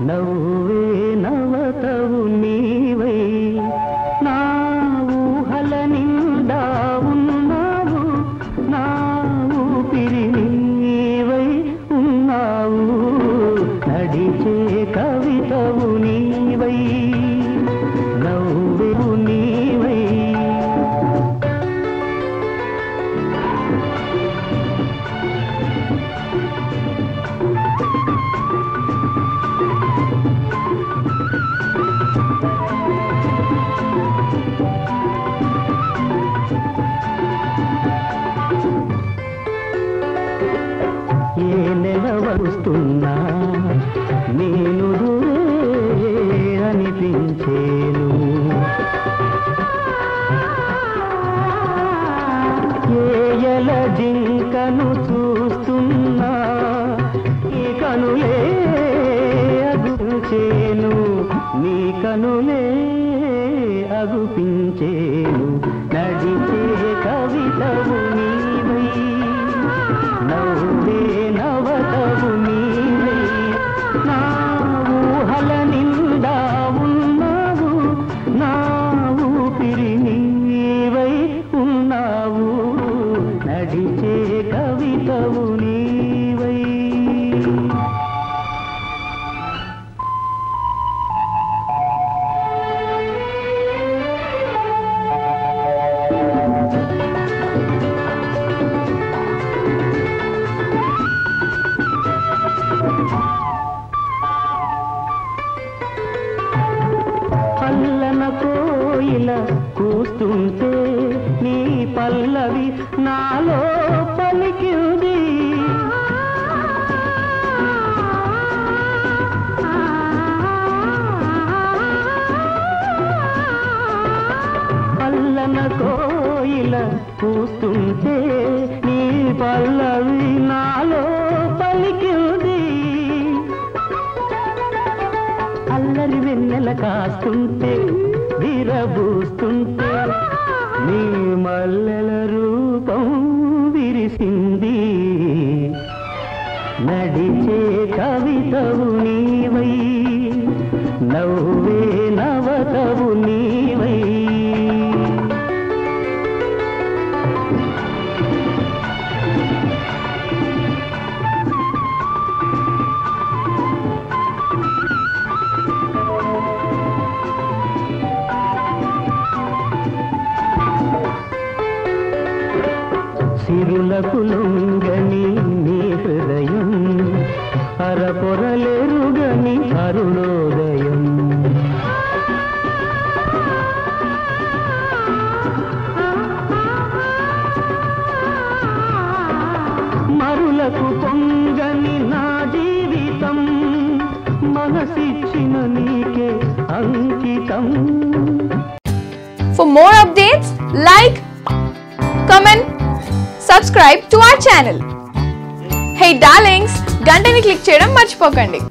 नवे नवतवु नीवे ना ऊहलनिंदा उन्नावु नावु पिरिनीवे उन्नावु नडिचे कवितवु नीवे नवे नीवे వస్తున్నా నేను అనిపించేను ఏయల జింకను చూస్తున్నా ఈ కనులే అగుపించేను నీ కనులే అగుపించేను నడిచే కవితవు నీవై నవ్వే నవతవు నీవే నా ఊహల నిండా ఉన్నావు నా ఊపిరి నీవై ఉన్నావు నడిచే కవితవు నీవై ఇలా కూస్తుంటే నీ పల్లవి నాలో పలికింది పల్లన కోయిల కూస్తుంటే నీ పల్లవి నాలో పలికింది అల్లరి వెన్నెల కాస్తుంటే విరబూస్తుంటే నీ మల్లెల రూపం విరిసింది నడిచే కవితవు నీవై నవ్వే నవతవు నీవై సిరులకు లొంగని నీ హృదయం అరపొరలెరుగని అరుణోదయం మరులకు పొంగని నా జీవితం మనసిచ్చిన నీకే అంకితం. For more updates, like, comment, subscribe to our channel. Hey darlings, gantani click cheyadam marchipokandi.